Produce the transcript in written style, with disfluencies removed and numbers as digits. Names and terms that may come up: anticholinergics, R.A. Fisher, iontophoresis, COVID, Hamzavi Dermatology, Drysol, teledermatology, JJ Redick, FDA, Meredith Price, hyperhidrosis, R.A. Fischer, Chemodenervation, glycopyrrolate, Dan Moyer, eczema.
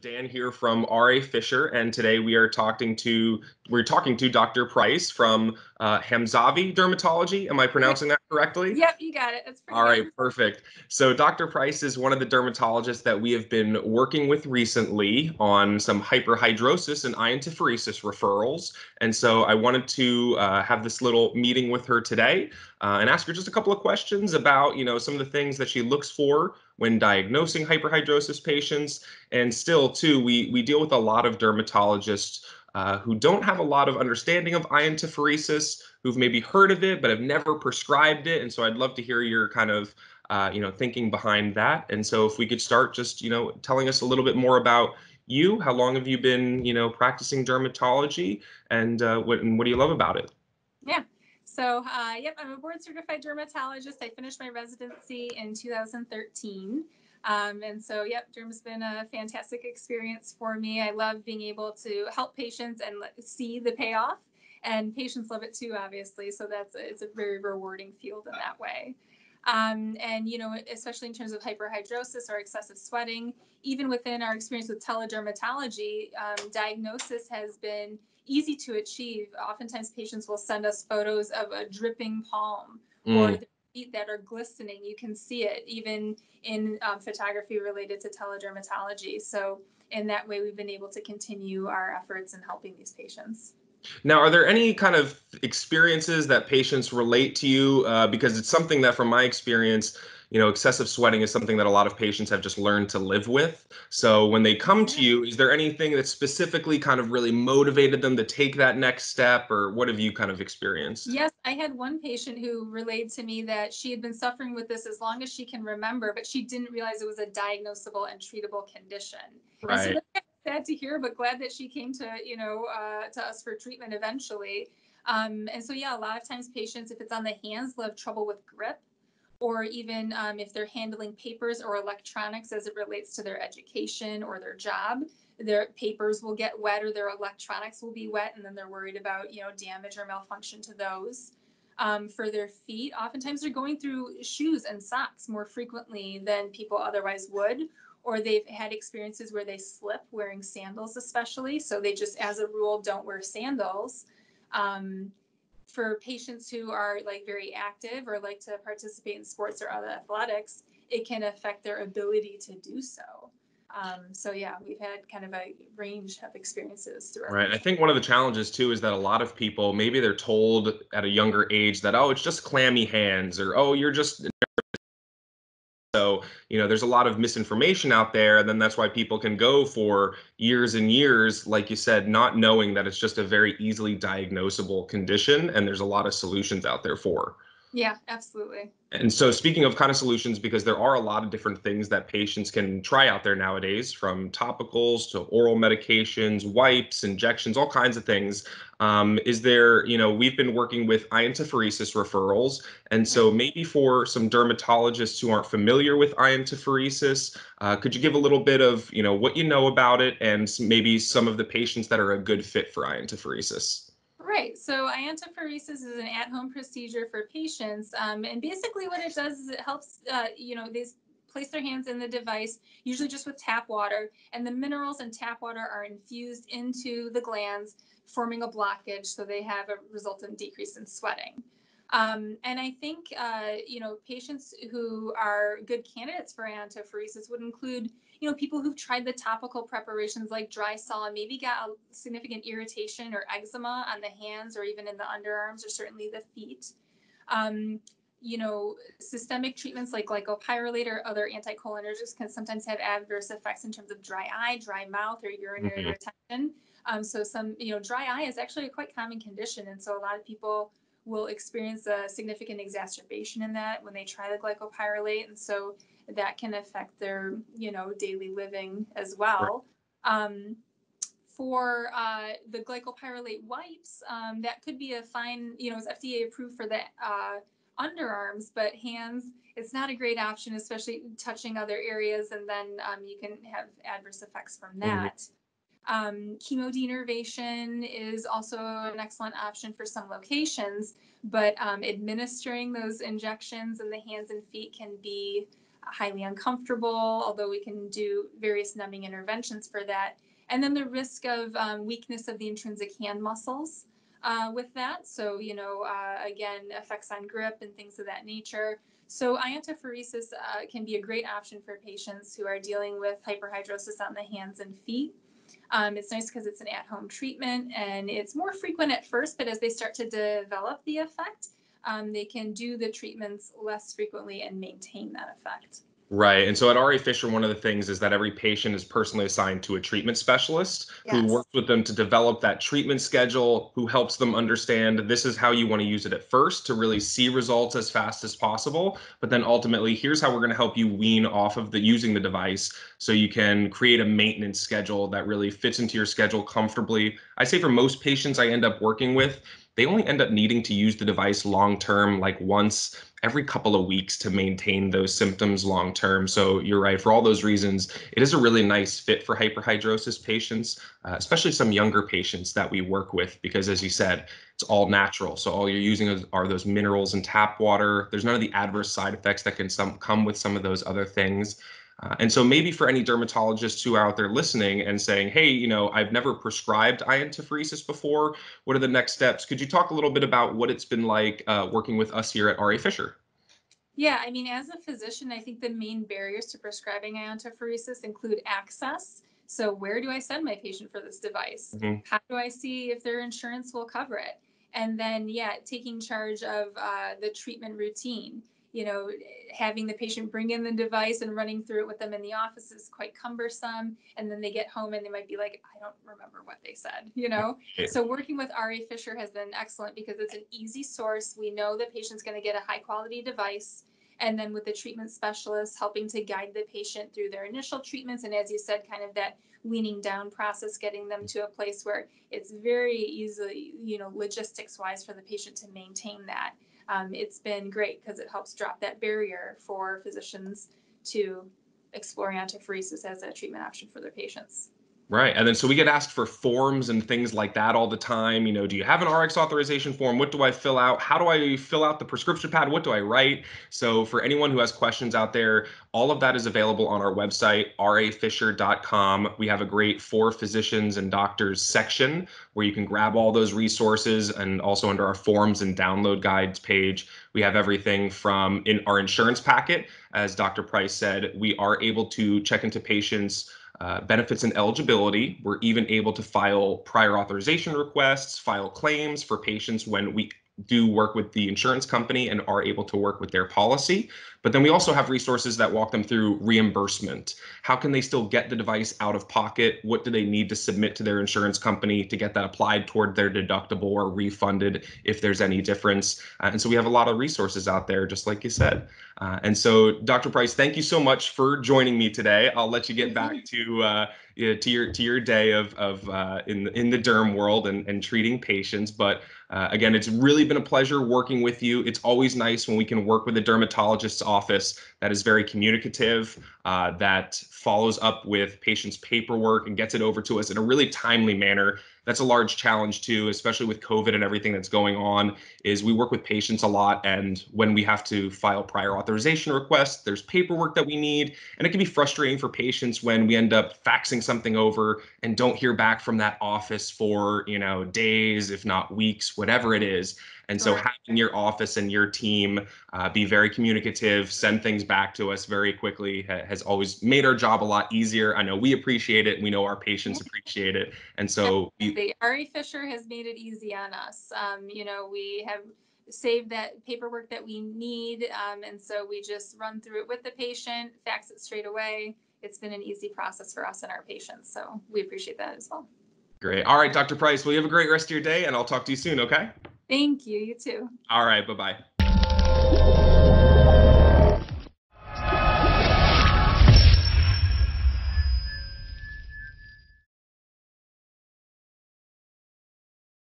Dan here from R.A. Fischer, and today we are talking to Dr. Price from Hamzavi Dermatology. Am I pronouncing that correctly? Yep, you got it. That's pretty good. All right, perfect. So Dr. Price is one of the dermatologists that we have been working with recently on some hyperhidrosis and iontophoresis referrals, and so I wanted to have this little meeting with her today and ask her just a couple of questions about, you know, some of the things that she looks for when diagnosing hyperhidrosis patients. And still, too, we deal with a lot of dermatologists who don't have a lot of understanding of iontophoresis, who've maybe heard of it but have never prescribed it. And so I'd love to hear your kind of, you know, thinking behind that. And so if we could start just, you know, telling us a little bit more about you. How long have you been, you know, practicing dermatology, and what do you love about it? Yeah. So, yep, I'm a board-certified dermatologist. I finished my residency in 2013. And so, yep, derm's been a fantastic experience for me. I love being able to help patients and see the payoff. And patients love it too, obviously. So it's a very rewarding field in that way. And, you know, especially in terms of hyperhidrosis or excessive sweating, even within our experience with teledermatology, diagnosis has been easy to achieve. Oftentimes patients will send us photos of a dripping palm or their feet that are glistening. You can see it even in photography related to teledermatology. So in that way, we've been able to continue our efforts in helping these patients. Now, are there any kind of experiences that patients relate to you? Because it's something that, from my experience, you know, excessive sweating is something that a lot of patients have just learned to live with. So when they come to you, is there anything that specifically kind of really motivated them to take that next step, or what have you kind of experienced? Yes, I had one patient who relayed to me that she had been suffering with this as long as she can remember, but she didn't realize it was a diagnosable and treatable condition. Right. And so that's sad to hear, but glad that she came to, you know, to us for treatment eventually. And so, yeah, a lot of times patients, if it's on the hands, they'll have trouble with grip, or even if they're handling papers or electronics as it relates to their education or their job, their papers will get wet or their electronics will be wet, and then they're worried about, you know, damage or malfunction to those. For their feet, oftentimes they're going through shoes and socks more frequently than people otherwise would, or they've had experiences where they slip wearing sandals especially, so they just, as a rule, don't wear sandals. For patients who are like very active or like to participate in sports or other athletics, it can affect their ability to do so. So yeah, we've had kind of a range of experiences throughout. Right. I think one of the challenges too is that a lot of people, maybe they're told at a younger age that, oh, it's just clammy hands, or, oh, you're just... So, you know, there's a lot of misinformation out there, and then that's why people can go for years and years, like you said, not knowing that it's just a very easily diagnosable condition, and there's a lot of solutions out there for. Yeah, absolutely. And so, speaking of kind of solutions, because there are a lot of different things that patients can try out there nowadays, from topicals to oral medications, wipes, injections, all kinds of things. Is there, you know, we've been working with iontophoresis referrals. And so maybe for some dermatologists who aren't familiar with iontophoresis, could you give a little bit of, you know, what you know about it, and maybe some of the patients that are a good fit for iontophoresis? Right. So iontophoresis is an at-home procedure for patients. And basically what it does is it helps, you know, these place their hands in the device, usually just with tap water, and the minerals in tap water are infused into the glands, forming a blockage. So they have a resultant decrease in sweating. And I think, you know, patients who are good candidates for iontophoresis would include, you know, people who've tried the topical preparations like Drysol and maybe got a significant irritation or eczema on the hands or even in the underarms or certainly the feet. You know, systemic treatments like glycopyrrolate or other anticholinergics can sometimes have adverse effects in terms of dry eye, dry mouth, or urinary retention. So some, you know, dry eye is actually a quite common condition, and so a lot of people will experience a significant exacerbation in that when they try the glycopyrrolate, and so that can affect their, you know, daily living as well. Right. For the glycopyrrolate wipes, that could be a fine, you know, it's FDA approved for the underarms, but hands, it's not a great option, especially touching other areas, and then you can have adverse effects from that. Chemodenervation is also an excellent option for some locations, but administering those injections in the hands and feet can be highly uncomfortable, although we can do various numbing interventions for that. And then the risk of weakness of the intrinsic hand muscles with that. So, again, effects on grip and things of that nature. So iontophoresis can be a great option for patients who are dealing with hyperhidrosis on the hands and feet. It's nice because it's an at-home treatment and it's more frequent at first, but as they start to develop the effect, they can do the treatments less frequently and maintain that effect. Right. And so at R.A. Fisher, one of the things is that every patient is personally assigned to a treatment specialist yes. who works with them to develop that treatment schedule, who helps them understand this is how you want to use it at first to really see results as fast as possible. But then ultimately, here's how we're going to help you wean off of using the device so you can create a maintenance schedule that really fits into your schedule comfortably. I say for most patients I end up working with, they only end up needing to use the device long term, like once every couple of weeks to maintain those symptoms long term. So you're right, for all those reasons, it is a really nice fit for hyperhidrosis patients, especially some younger patients that we work with, because as you said, it's all natural. So all you're using are those minerals and tap water. There's none of the adverse side effects that can come with some of those other things. And so maybe for any dermatologists who are out there listening and saying, hey, I've never prescribed iontophoresis before. What are the next steps? Could you talk a little bit about what it's been like working with us here at R.A. Fisher? Yeah, as a physician, I think the main barriers to prescribing iontophoresis include access. So where do I send my patient for this device? Mm-hmm. How do I see if their insurance will cover it? And then, taking charge of the treatment routine. Having the patient bring in the device and running through it with them in the office is quite cumbersome. And then they get home and they might be like, I don't remember what they said, Yeah. So working with R.A. Fisher has been excellent because it's an easy source. We know the patient's going to get a high quality device. And then with the treatment specialist helping to guide the patient through their initial treatments. And as you said, kind of that weaning down process, getting them to a place where it's very easily, logistics wise for the patient to maintain that. It's been great because it helps drop that barrier for physicians to explore iontophoresis as a treatment option for their patients. Right. And then so we get asked for forms and things like that all the time. Do you have an RX authorization form? What do I fill out? How do I fill out the prescription pad? What do I write? So for anyone who has questions out there, all of that is available on our website, rafisher.com. We have a great for physicians and doctors section where you can grab all those resources, and also under our forms and download guides page. We have everything from in our insurance packet. As Dr. Price said, we are able to check into patients' benefits and eligibility. We're even able to file prior authorization requests, file claims for patients when we do work with the insurance company and are able to work with their policy. But then we also have resources that walk them through reimbursement. How can they still get the device out of pocket? What do they need to submit to their insurance company to get that applied toward their deductible or refunded if there's any difference? And so we have a lot of resources out there, just like you said. And so Dr. Price, thank you so much for joining me today. I'll let you get back to your day of in the derm world and treating patients. But again, it's really been a pleasure working with you. It's always nice when we can work with a dermatologist's office that is very communicative, that follows up with patients' paperwork and gets it over to us in a really timely manner. That's a large challenge too, especially with COVID and everything that's going on, is we work with patients a lot. And when we have to file prior authorization requests, there's paperwork that we need. And it can be frustrating for patients when we end up faxing something over and don't hear back from that office for, days, if not weeks, whatever it is. And so having your office and your team be very communicative, send things back to us very quickly has always made our job a lot easier. I know we appreciate it. We know our patients appreciate it. And so the R.A. Fisher has made it easy on us. We have saved that paperwork that we need. And so we just run through it with the patient, fax it straight away. It's been an easy process for us and our patients. So we appreciate that as well. Great. All right, Dr. Price, well, you have a great rest of your day and I'll talk to you soon. Okay. Thank you. You too. All right. Bye-bye.